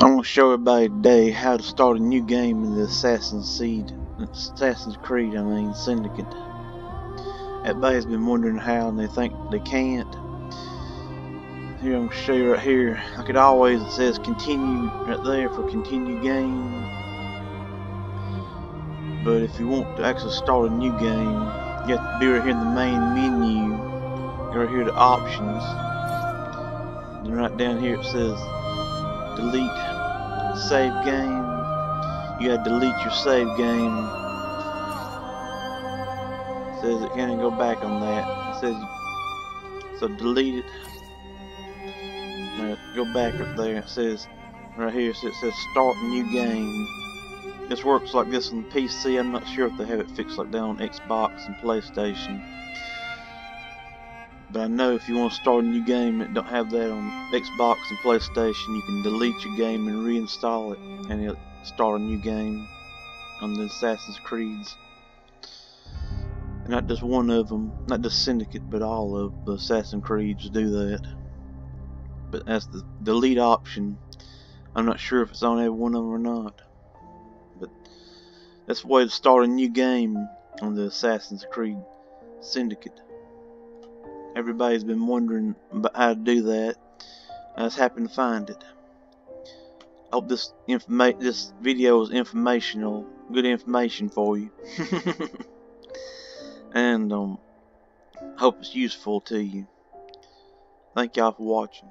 I'm going to show everybody today how to start a new game in the Assassin's Creed Syndicate. Everybody's been wondering how and they think they can't. Here, I'm going to show you right here. Like it always, it says continue right there for continue game. But if you want to actually start a new game, you have to be right here in the main menu. Go right here to options. And right down here it says delete save game. You gotta delete your save game. It says it can't go back on that. It says so delete it. Right, go back up there. It says right here. So it says start new game. This works like this on PC. I'm not sure if they have it fixed like that on Xbox and PlayStation. But I know if you want to start a new game that don't have that on Xbox and PlayStation, you can delete your game and reinstall it, and it'll start a new game on the Assassin's Creeds. And not just one of them, not just Syndicate, but all of the Assassin's Creeds do that. But that's the delete option. I'm not sure if it's on every one of them or not. But that's the way to start a new game on the Assassin's Creed Syndicate. Everybody's been wondering about how to do that. I was happy to find it. I hope this video is informational, good information for you, and hope it's useful to you. Thank y'all for watching.